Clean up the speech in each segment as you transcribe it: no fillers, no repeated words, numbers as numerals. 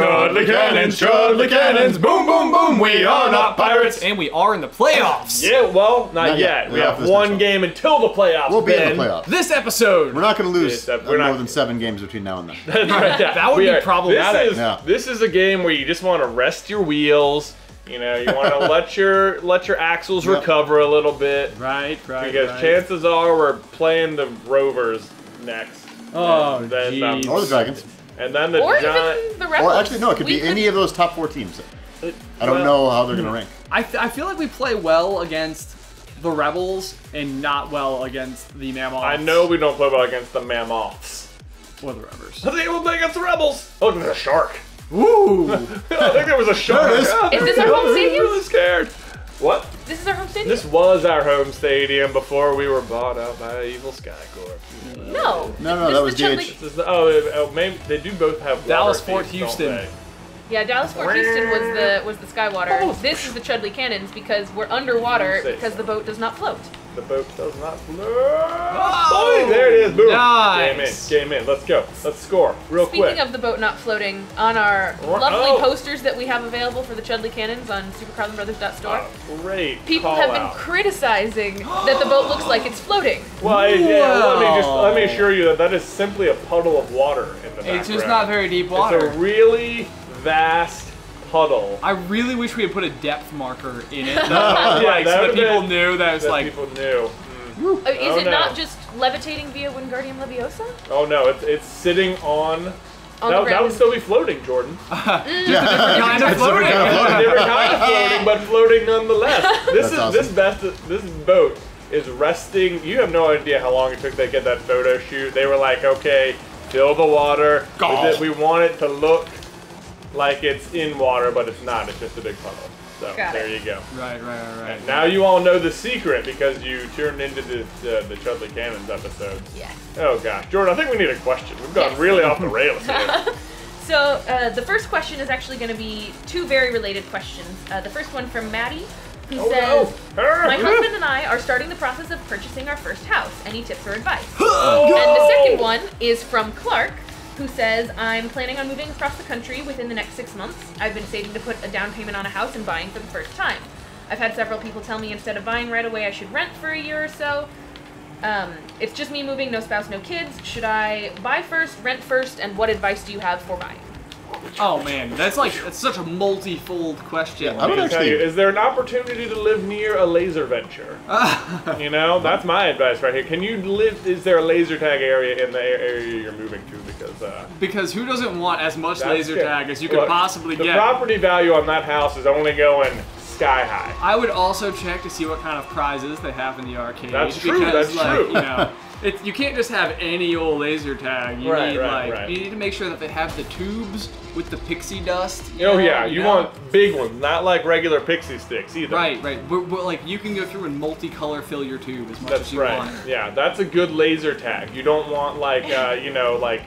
Chudley Cannons, Chudley Cannons, boom, boom, boom, we are not pirates. And we are in the playoffs. Yeah, well, not yet. We have one game until the playoffs. We'll be in the playoffs. This episode. We're not going to lose more than 7 games between now and then. That would be problematic. This is a game where you just want to rest your wheels. You know, you want to let your axles recover a little bit. Right. Because chances are we're playing the Rovers next. Oh, jeez. Or the Dragons. And then or actually, no, it could be any of those top 4 teams. I don't know how they're going to rank. I feel like we play well against the Rebels and not well against the Mammoths. I know we don't play well against the Mammoths. Or the Rebels. I think we'll play against the Rebels. Oh, there's a shark. Ooh. I think there was a shark. Is this our home stadium? I'm really scared. What? This is our home stadium? This was our home stadium before we were bought out by Evil Sky Corp. No. No, that was DH. Oh, maybe they do both have Dallas-Fort Houston. Yeah, Dallas-Fort Houston was the Skywater. Oh. This is the Chudley Cannons because we're underwater because the boat does not float. The boat does not float. Oh, there it is. Boom. Nice. Game in. Let's go. Let's score real quick. Speaking of the boat not floating, on our lovely posters that we have available for the Chudley Cannons on supercarlinbrothers.store, great people have been criticizing that the boat looks like it's floating. Well, let me assure you that is simply a puddle of water in the background. It's just not very deep water. It's a really vast puddle. I really wish we had put a depth marker in it, so that people knew that it's like. People knew. Mm. Is it not just levitating via Wingardium Leviosa? Oh no, it's sitting on. That would still be floating, Jordan. Just a different kind of floating. Different kind of floating, but floating nonetheless. This boat is resting. You have no idea how long it took to get that photo shoot. They were like, okay, fill the water. We want it to look like it's in water, but it's not. It's just a big puddle. So there you go. Right. And now you all know the secret because you tuned into the Chudley Cannons episode. Yeah. Oh gosh, Jordan, I think we need a question. We've gone really off the rails here. So the first question is actually going to be 2 very related questions. The first one from Maddie, who says, "My husband and I are starting the process of purchasing our first house. Any tips or advice?" And the second one is from Clark, who says, I'm planning on moving across the country within the next 6 months. I've been saving to put a down payment on a house and buying for the first time. I've had several people tell me instead of buying right away, I should rent for a year or so. It's just me moving, no spouse, no kids. Should I buy first, rent first, and what advice do you have for buying? Oh man, that's such a multi-fold question. Yeah, I would tell you, is there an opportunity to live near a laser venture? You know, that's my advice right here. Can you live? Is there a laser tag area in the area you're moving to? Because who doesn't want as much laser tag as you could possibly get? The property value on that house is only going sky high. I would also check to see what kind of prizes they have in the arcade. That's true. That's true. You know, you can't just have any old laser tag. You need to make sure that they have the tubes with the pixie dust. You want big ones, not like regular pixie sticks either. Right. But like you can go through and multicolor fill your tube as much as you want. Yeah, that's a good laser tag. You don't want like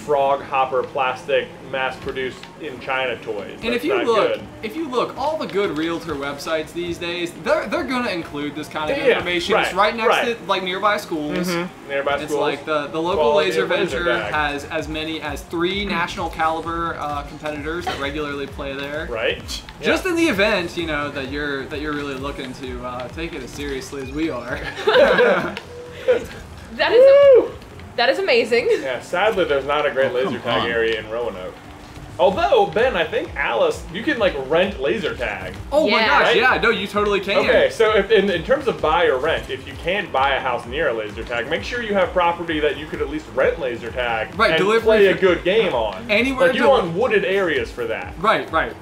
frog hopper plastic mass-produced in China toys. And if you look, all the good realtor websites these days, they're gonna include this kind of information. It's right next to like nearby schools. Mm-hmm. It's like the local laser venture has as many as 3 national caliber competitors that regularly play there. Just in the event that you're really looking to take it as seriously as we are. That is amazing. Yeah, sadly there's not a great laser tag area in Roanoke. Although, Ben, I think Alice, you can like rent laser tag. Oh my gosh, yeah, no, you totally can. Okay, so if, in terms of buy or rent, if you can buy a house near a laser tag, make sure you have property that you could at least rent laser tag and play a good game on. Anywhere you want wooded areas for that. Right. Like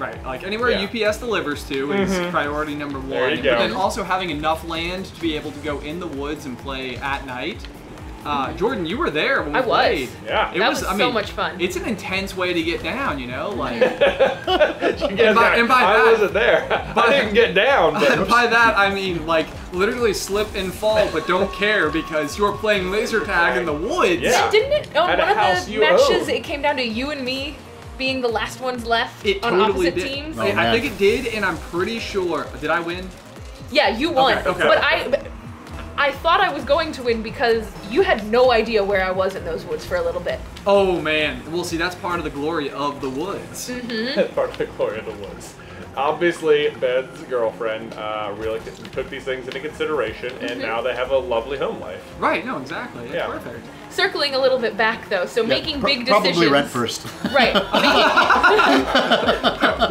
anywhere UPS delivers to is priority number 1. There you go. But then also having enough land to be able to go in the woods and play at night. Jordan, you were there when we played. Yeah, that was so much fun. It's an intense way to get down, you know. Like, I wasn't there. I didn't get down. But. By that I mean like literally slip and fall, but don't care because you're playing laser tag in the woods. Yeah. Didn't it? On one of the matches, it came down to you and me being the last ones left on opposite teams. Oh, I think it did, and I'm pretty sure. Did I win? Yeah, you won. Okay. But I thought I was going to win because you had no idea where I was in those woods for a little bit. Oh man, well see, that's part of the glory of the woods. Mm-hmm. Part of the glory of the woods. Obviously, Ben's girlfriend really took these things into consideration, and now they have a lovely home life. Right, no, exactly. That's perfect. Circling a little bit back, though, so making big decisions. Probably red first. Right. What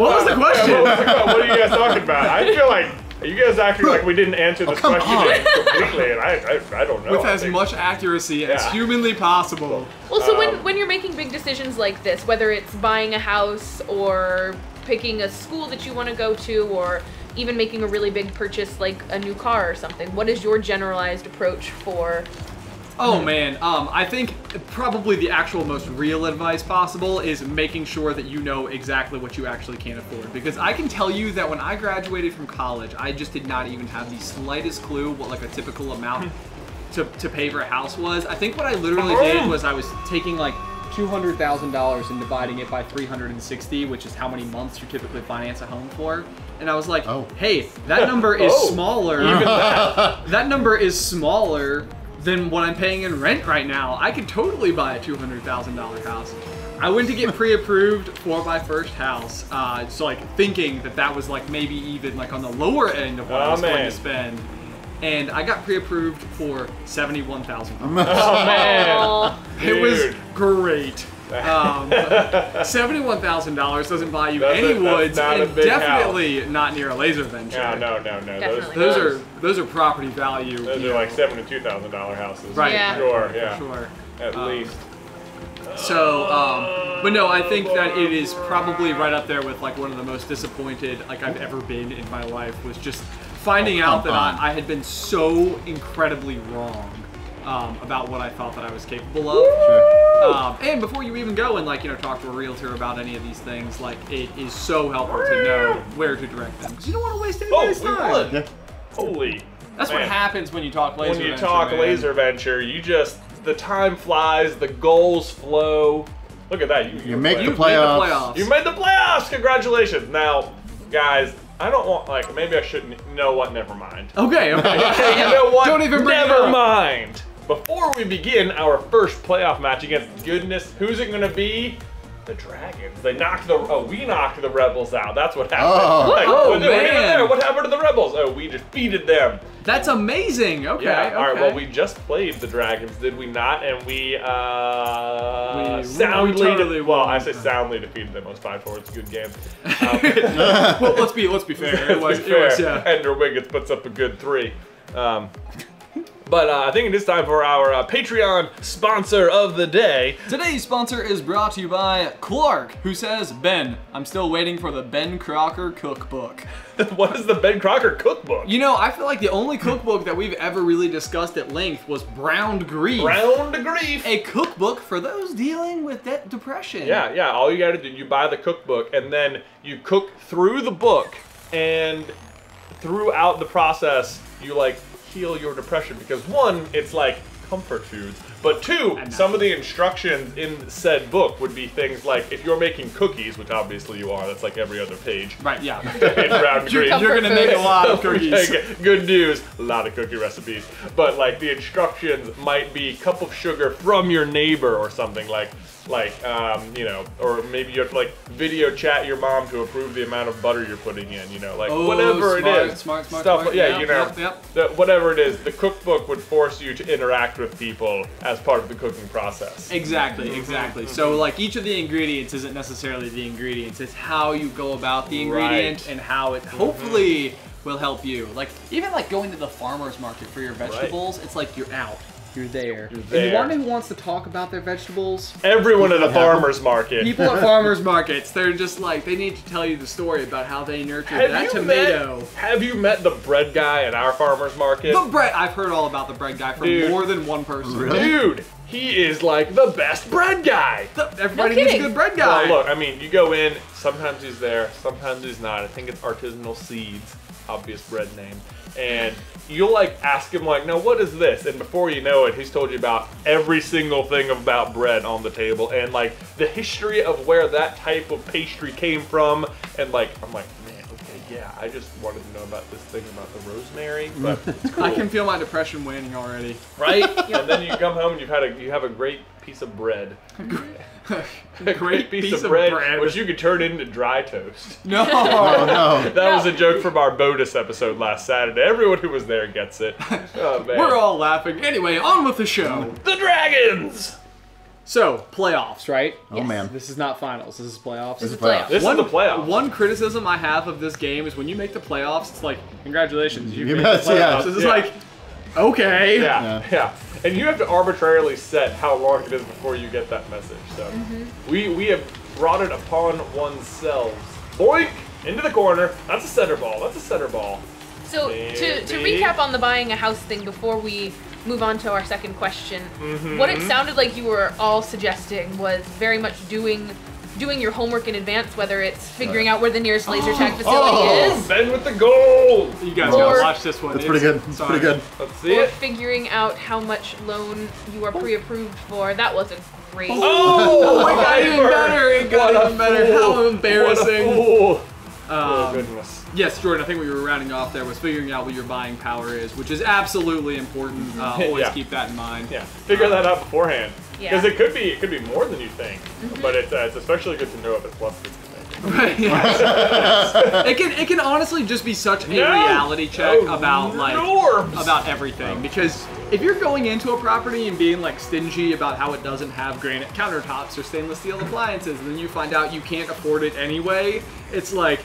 was the question? What are you guys talking about? I feel like you guys acting like we didn't answer this question completely, and I don't know. With as much accuracy as humanly possible. Well, so when you're making big decisions like this, whether it's buying a house or picking a school that you want to go to, or even making a really big purchase like a new car or something, what is your generalized approach for? Oh man, I think probably the actual most real advice possible is making sure that you know exactly what you actually can afford. Because I can tell you that when I graduated from college, I just did not even have the slightest clue what like a typical amount to pay for a house was. I think what I literally did was I was taking like $200,000 and dividing it by 360, which is how many months you typically finance a home for. And I was like, hey, that number is smaller. Even that number is smaller than what I'm paying in rent right now. I could totally buy a $200,000 house. I went to get pre-approved for my first house, so like thinking that that was like maybe even like on the lower end of what I was going to spend. And I got pre-approved for $71,000. Oh man! It was great. $71,000 doesn't buy you any woods, and definitely not near a Laser Adventure. No. Those are property value. Those are like $72,000 houses. Right. Yeah. For sure. At least. So, but no, I think that it is probably right up there with like one of the most disappointed I've ever been in my life, was just finding out that I had been so incredibly wrong about what I thought that I was capable of. And before you even go and talk to a realtor about any of these things, it is so helpful to know where to direct them, because you don't want to waste anybody's time. Holy! That's what happens when you talk Laser Adventure. When you talk Laser Adventure, you just the time flies, the goals flow. Look at that! You made the playoffs. You made the playoffs. Congratulations! Now, guys. I don't want, maybe I shouldn't, you know what, never mind. Okay. You know what, don't even bring never it mind. Before we begin our first playoff match against goodness, who's it gonna be? The Dragons. They knocked the, we knocked the Rebels out. That's what happened. What happened to the Rebels? Oh, we defeated them. That's amazing, okay. All right, well, we just played the Dragons, did we not? And we soundly, I say soundly defeated them. It was 5-4, it's a good game. Well, let's be fair. It was fair. Andrew Wiggins puts up a good 3. But I think it is time for our Patreon sponsor of the day. Today's sponsor is brought to you by Clark, who says, Ben, I'm still waiting for the Ben Crocker cookbook. What is the Ben Crocker cookbook? You know, I feel like the only cookbook that we've ever really discussed at length was Browned Grief. Browned Grief! A cookbook for those dealing with depression. Yeah, all you gotta do, you buy the cookbook, and then you cook through the book, and throughout the process, you heal your depression, because 1, it's comfort foods, but 2, some of the instructions in said book would be things like, if you're making cookies, which obviously you are, that's like every other page. Right, yeah. You're gonna make a lot of cookies. Good news, a lot of cookie recipes. But the instructions might be cup of sugar from your neighbor or something you know, or maybe you have to video chat your mom to approve the amount of butter you're putting in, you know, whatever it is. Smart, yeah, yep, you know, whatever it is, the cookbook would force you to interact with people as part of the cooking process. Exactly. So each of the ingredients isn't necessarily the ingredients, it's how you go about the ingredient and how it hopefully will help you. Even going to the farmer's market for your vegetables, it's you're out. You're there. Anyone who wants to talk about their vegetables. Everyone at a farmer's market. People at farmer's markets, they're just they need to tell you the story about how they nurture that tomato. Have you met the bread guy at our farmer's market? The bread, I've heard all about the bread guy from more than one person. Really? Dude, he is the best bread guy. Everybody needs a good bread guy. Well, look, I mean, you go in, sometimes he's there, sometimes he's not. I think it's artisanal seeds, obvious bread name. And you'll ask him now what is this? And before you know it, he's told you about every single thing about bread on the table and the history of where that type of pastry came from. And I'm man, okay, yeah, I just wanted to know about this thing about the rosemary, but it's cool. I can feel my depression waning already. Right? And then you come home and you have a great piece of bread. A great piece of bread, which you could turn into dry toast. No, no. That was a joke from our bonus episode last Saturday. Everyone who was there gets it. Oh, man. We're all laughing. Anyway, on with the show. The Dragons! So, playoffs, right? Oh, yes. Man. This is not finals. This is playoffs. This is playoffs. This is the playoffs. One criticism I have of this game is when you make the playoffs, it's like, congratulations, you made the playoffs. Yeah. It's like, okay. Yeah. And you have to arbitrarily set how long it is before you get that message. So we have brought it upon ourselves. Boink! Into the corner. That's a center ball. That's a center ball. So, to recap on the buying a house thing before we move on to our second question. What it sounded like you were all suggesting was very much doing your homework in advance, whether it's figuring out where the nearest laser tag facility is. Ben with the gold! You guys gotta watch this one. It's pretty good. It's pretty good. Let's see it. Or figuring out how much loan you are pre-approved for. That wasn't great. Oh, it got even better. It got even better. How embarrassing. Oh, goodness. Yes, Jordan, I think we were rounding off there was figuring out what your buying power is, which is absolutely important. Always keep that in mind. Yeah, figure that out beforehand. Because it could be more than you think, but it's especially good to know if it's less than you think. Right. Yeah. it can honestly just be such a reality check about about everything. Because if you're going into a property and being like stingy about how it doesn't have granite countertops or stainless steel appliances, and then you find out you can't afford it anyway, it's like,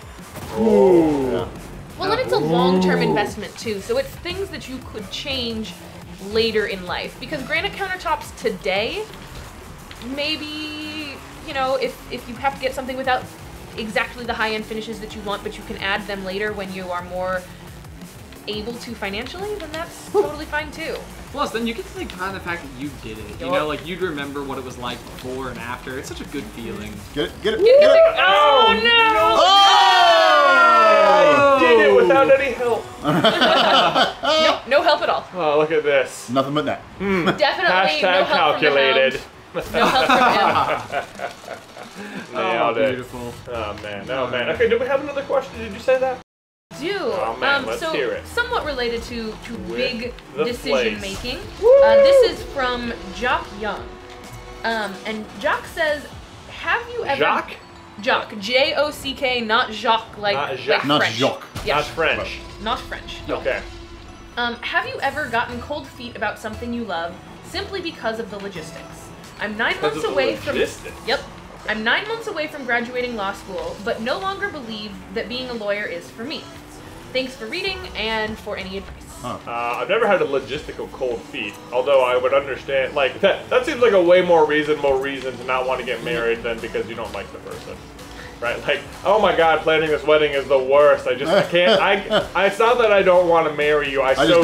ooh. Yeah. Well, and it's a long-term investment too. So it's things that you could change later in life, because granite countertops today, maybe, you know, if you have to get something without exactly the high-end finishes that you want, but you can add them later when you are more able to financially, then that's totally fine too. Plus, then you get to think about the fact that you did it. You know, like, you'd remember what it was like before and after. It's such a good feeling. Get it. Oh, no! Oh! They did it without any help. No help at all. Oh, look at this. Nothing but that. Definitely no help calculated. From the no help from him. Nailed it. Beautiful. Oh, man. Oh, man. Okay, do we have another question? Did you say that? Do. Oh, man, let's hear it. Somewhat related to big decision making. This is from Jock Young. And Jock says, have you ever... Jock? Jock. J-O-C-K, not Jacques, like French. Not French. Okay. Have you ever gotten cold feet about something you love simply because of the logistics? I'm 9 months away from... Yep. I'm 9 months away from graduating law school, but no longer believe that being a lawyer is for me. Thanks for reading and for any advice. I've never had a logistical cold feet, although I would understand, like, that seems like a way more reasonable reason to not want to get married than because you don't like the person. Right? Like, oh my God, planning this wedding is the worst. I can't, it's not that I don't want to marry you. I just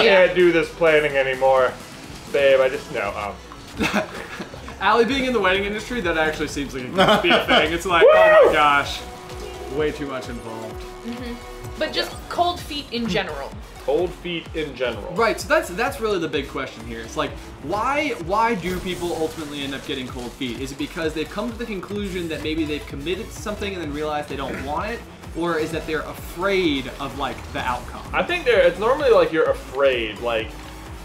can't do this planning anymore. Babe, Allie being in the wedding industry, that actually seems like a good thing. It's like, oh my gosh, way too much involved. But just cold feet in general. Cold feet in general. Right, so that's really the big question here. It's like, why do people ultimately end up getting cold feet? Is it because they've come to the conclusion that maybe they've committed to something and then realized they don't want it? Or is that they're afraid of, like, the outcome? I think it's normally like you're afraid, like,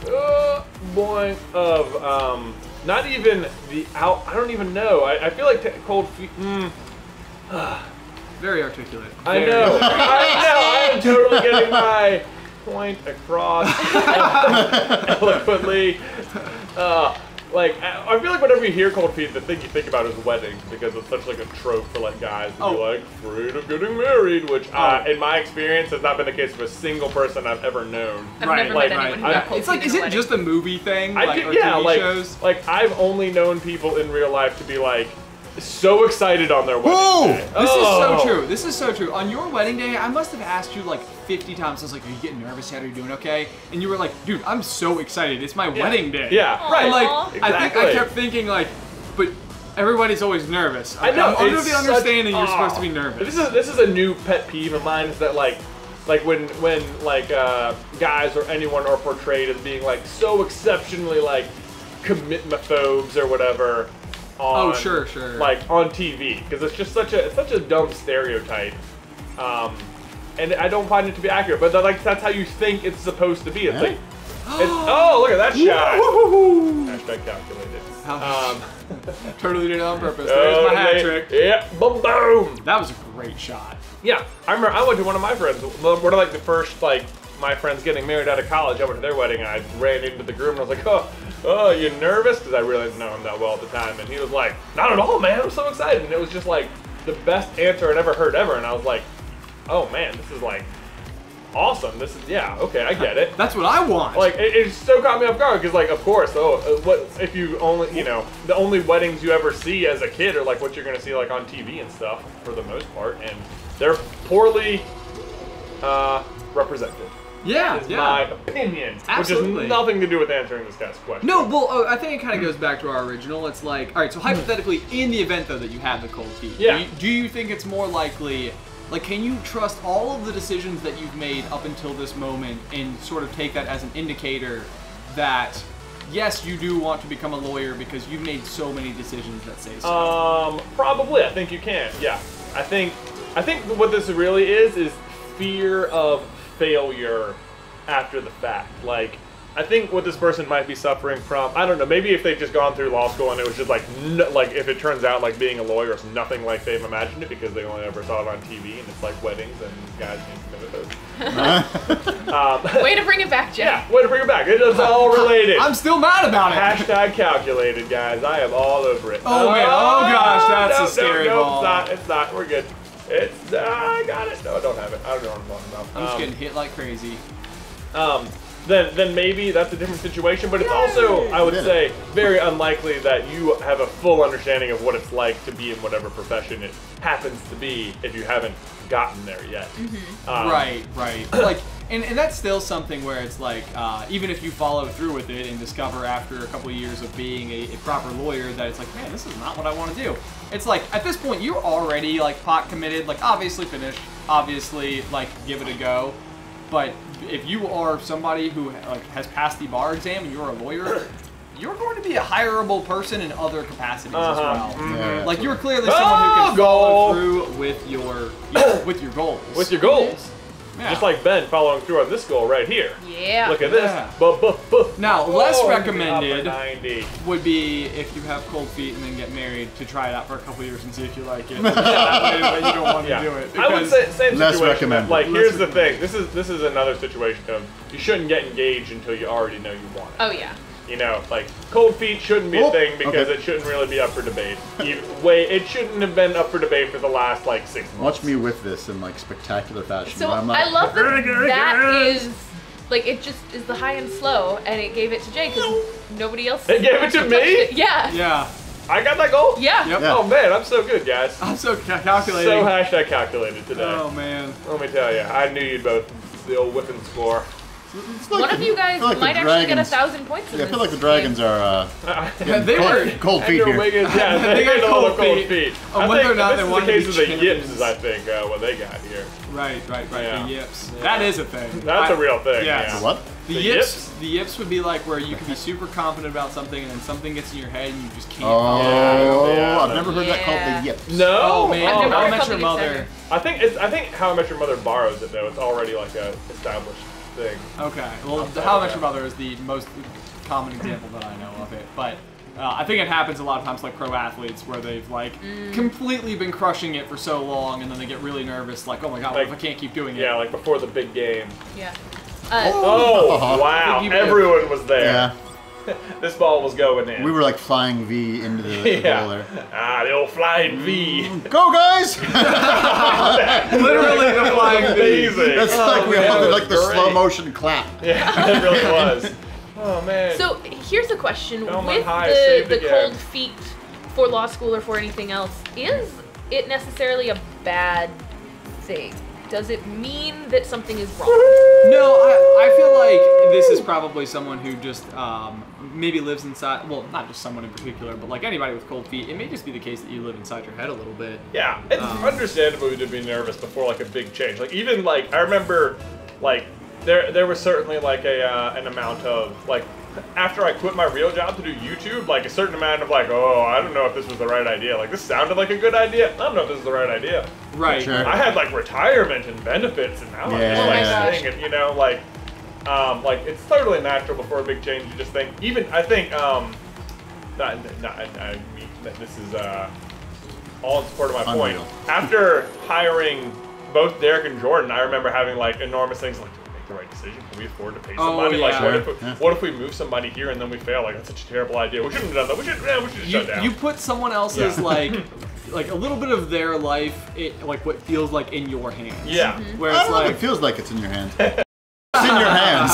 not even the I don't even know. I feel like cold feet, very articulate. I know. I am totally getting my point across eloquently. Like, I feel like whenever you hear cold feet, the thing you think about is weddings, because it's such like a trope for like guys to be like afraid of getting married, which in my experience has not been the case for a single person I've ever known. It's like, is it just a movie thing? Like, or TV shows? Like, I've only known people in real life to be like, so excited on their wedding day. This is so true. This is so true. On your wedding day, I must have asked you like 50 times. I was like, are you getting nervous yet? Are you doing okay? And you were like, dude, I'm so excited. It's my wedding day. Yeah, right. Like, exactly. I think I kept thinking like, but everybody's always nervous. I know. Under the understanding you're supposed to be nervous. This is a new pet peeve of mine, is that when guys or anyone are portrayed as being like so exceptionally like commitment-phobes or whatever. On, like on TV, because it's just such a dumb stereotype And I don't find it to be accurate, but like that's how you think it's supposed to be. It's like, it's, oh, look at that shot! Hashtag calculated. Totally did it on purpose. There's my hat trick. Yep, yeah. Boom, boom. That was a great shot. Yeah, I remember I went to one of my friends. One of like the first like my friends getting married out of college. I went to their wedding and I ran into the groom and I was like, oh, you nervous? Because I really didn't know him that well at the time. And he was like, not at all, man. I'm so excited. And it was just like the best answer I'd ever heard ever. And I was like, oh man, this is like awesome. This is, yeah, okay, I get it. That's what I want. Like, it so caught me off guard because, like, of course, what if you only, you know, the only weddings you ever see as a kid are like what you're gonna see like on TV and stuff for the most part, and they're poorly represented. Yeah, is my opinion, absolutely. Which has nothing to do with answering this guy's question. No, well, I think it kind of goes back to our original. It's like, all right, so hypothetically, in the event though that you have the cold feet, do you think it's more likely? Like, can you trust all of the decisions that you've made up until this moment and sort of take that as an indicator that, yes, you do want to become a lawyer because you've made so many decisions that say so? Probably. I think you can, yeah. I think what this really is fear of failure after the fact. Like, I think what this person might be suffering from, I don't know, maybe if they've just gone through law school and it was just like, no, like if it turns out like being a lawyer is nothing like they've imagined it because they only ever saw it on TV and it's like weddings and guys can't commit those. Way to bring it back, Jeff. Yeah, way to bring it back. It is all related. I'm still mad about it. Hashtag calculated, guys. I am all over it. Oh, man. Oh, gosh. That's a scary ball. No, it's not. We're good. It's, I got it. No, I don't have it. I don't know what I'm talking about. I'm just getting hit like crazy. Then maybe that's a different situation, but it's also, I would say, very unlikely that you have a full understanding of what it's like to be in whatever profession it happens to be if you haven't gotten there yet. Mm-hmm. Right. Like, and that's still something where it's like, even if you follow through with it and discover after a couple of years of being a proper lawyer that it's like, man, this is not what I want to do. It's like, at this point, you're already like pot committed, like obviously finished, obviously like give it a go, but if you are somebody who like has passed the bar exam and you're a lawyer, you're going to be a hireable person in other capacities as well. Yeah, like you're clearly someone who can follow through with your goals. With your goals. Yeah. Just like Ben following through on this goal right here. Yeah. Look at this. Now, less recommended would be if you have cold feet and then get married to try it out for a couple years and see if you like it. That way you don't want to do it. I would say same less situation. Recommended. Like, here's the thing. This is another situation of you shouldn't get engaged until you already know you want it. Oh yeah. You know, like cold feet shouldn't be a thing because it shouldn't really be up for debate. It shouldn't have been up for debate for the last like 6 months. Watch me whip this in like spectacular fashion. So I'm like, I love that is like it just is the high and slow, and it gave it to Jay because nobody else. It gave it to me. Yeah. Yeah. I got that goal? Yeah. Yep. Oh man, I'm so good, guys. I'm so calculated. So #calculated today. Oh man. Let me tell you, I knew you'd both the old whipping score. Like one of you guys might actually get 1,000 points in this. I feel like the dragons are cold feet here. Yeah, they got cold feet. Whether or not they want to be changed. This is the case of the yips, is I think, what they got here. Right, yeah. The yips. Yeah. That is a thing. That's a real thing, yeah. What? The yips would be like where you can be super confident about something and then something gets in your head and you just can't. Oh, I've never heard that called the yips. No, man. How I Met Your Mother. I think How I Met Your Mother borrows it though. It's already like a established thing. Okay, well, How I Met Your Mother is the most common example that I know of it, but I think it happens a lot of times, like pro athletes, where they've like completely been crushing it for so long, and then they get really nervous, like, oh my god, like, what if I can't keep doing it? Yeah, like before the big game. Yeah. Wow! Everyone was there. Yeah. This ball was going in. We were like flying V into the goal there. Ah, the old flying V. Go, guys! Literally the flying V. It's like we all did like the slow motion clap. Yeah, it really was. Oh, man. So here's a question. With the cold feet for law school or for anything else, is it necessarily a bad thing? Does it mean that something is wrong? No, I feel like this is probably someone who just maybe lives inside, well, not just someone in particular, but like anybody with cold feet, it may just be the case that you live inside your head a little bit. Yeah, it's understandable to be nervous before like a big change. Like even like, I remember like there was certainly like an amount of like after I quit my real job to do YouTube, like a certain amount of like, oh, I don't know if this was the right idea. Like, this sounded like a good idea. I don't know if this is the right idea. Right. Sure. I had like retirement and benefits, and now I'm just like saying it, you know, like it's totally natural before a big change. You just think, even I think, I mean, this is all in support of my point. After hiring both Derek and Jordan, I remember having like enormous things like, the right decision? Can we afford to pay somebody? Oh, yeah. Like, what if we move somebody here and then we fail? Like, that's such a terrible idea. We shouldn't have done that. We should have shut down. You put someone else's like a little bit of their life, like what feels like in your hands. Yeah, where it's like it feels like it's in your hands. It's in your hands.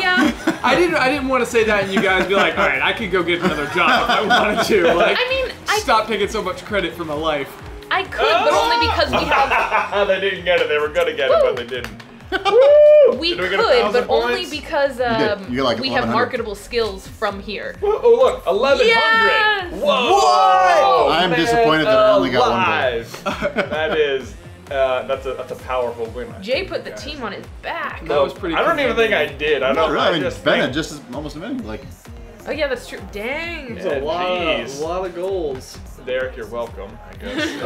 Yeah. I didn't want to say that, and you guys be like, all right, I could go get another job if I wanted to. Like, I mean, stop taking so much credit for my life. I could, but only because we have. They didn't get it. They were gonna get it, but they didn't. Woo! We could, but only because you like we have marketable skills from here. Whoa, oh, look, 1,100! Yes! Whoa! Whoa! I'm disappointed that I only got one vote. That is, that's a powerful win. Jay put the team on his back. That was pretty. I don't even think I did. I don't know. I mean, Bennett just as almost a minute. Like. Oh yeah, that's true. Dang! That's a lot of goals. Derek, you're welcome, I guess.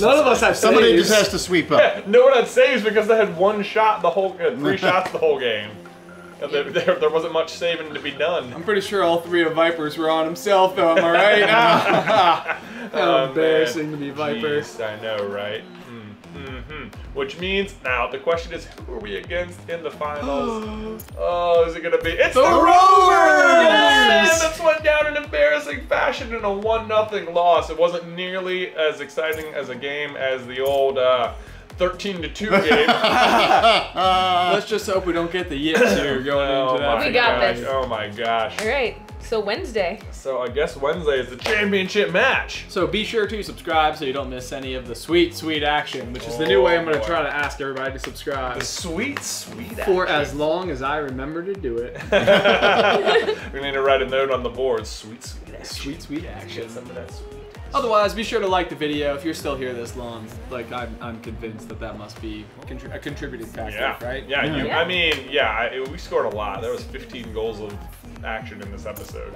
None of us have saves. Somebody just has to sweep up. Yeah, no one had saves because they had one shot the whole three shots the whole game. And there wasn't much saving to be done. I'm pretty sure all three of Viper's were on himself though, am I right? How embarrassing to be Viper. Jeez, I know, right? Which means now the question is, who are we against in the finals? Oh, is it gonna be? It's the Rovers! Yes! That's went down in embarrassing fashion in a 1-0 loss. It wasn't nearly as exciting as a game as the old 13-2 game. Let's just hope we don't get the yips here going into that. We got this. Oh my gosh! All right. So Wednesday. So I guess Wednesday is the championship match. So be sure to subscribe so you don't miss any of the sweet, sweet action, which is the new way I'm going to try to ask everybody to subscribe. The sweet, sweet action. For as long as I remember to do it. We need to write a note on the board. Sweet, sweet action. Sweet, sweet action. Some of that sweet. Otherwise, be sure to like the video if you're still here this long. Like, I'm convinced that that must be a contributing factor, right? Yeah, yeah. I mean, we scored a lot. There was 15 goals of action in this episode.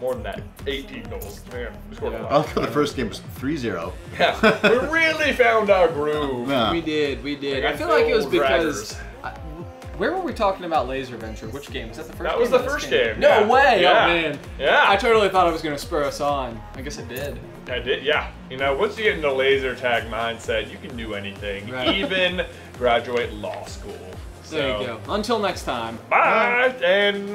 More than that, 18 goals. Man, we scored a lot. I thought the first game was 3-0. Yeah, we really found our groove. Yeah. We did, we did. Like, I feel like it was because... Where were we talking about Laser Adventure? Which game? Was that the first game? That was the first game. No way! Yeah. Oh, man. Yeah. I totally thought it was going to spur us on. I guess it did. I did, yeah. You know, once you get into laser tag mindset, you can do anything, even graduate law school. So, there you go. Until next time. Bye! And...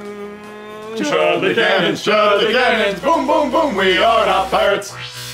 Chudley Cannons, boom, boom, boom, we are not pirates.